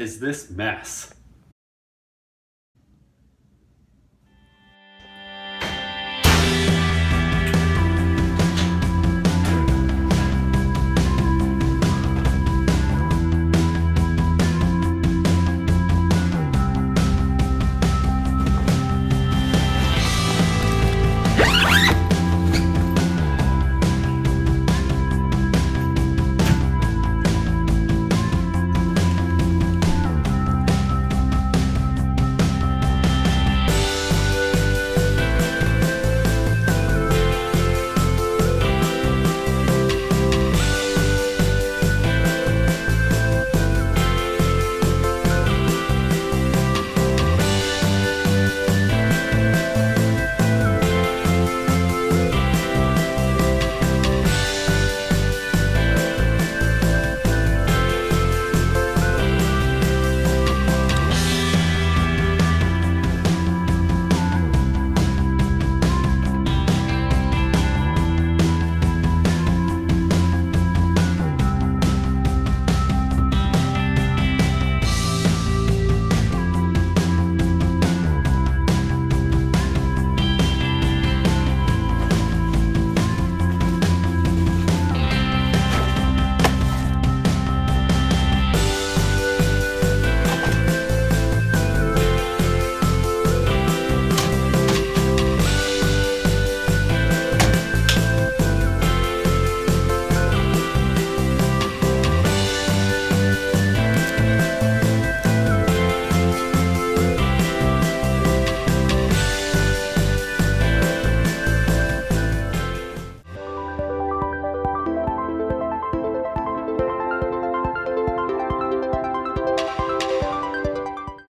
is this mess?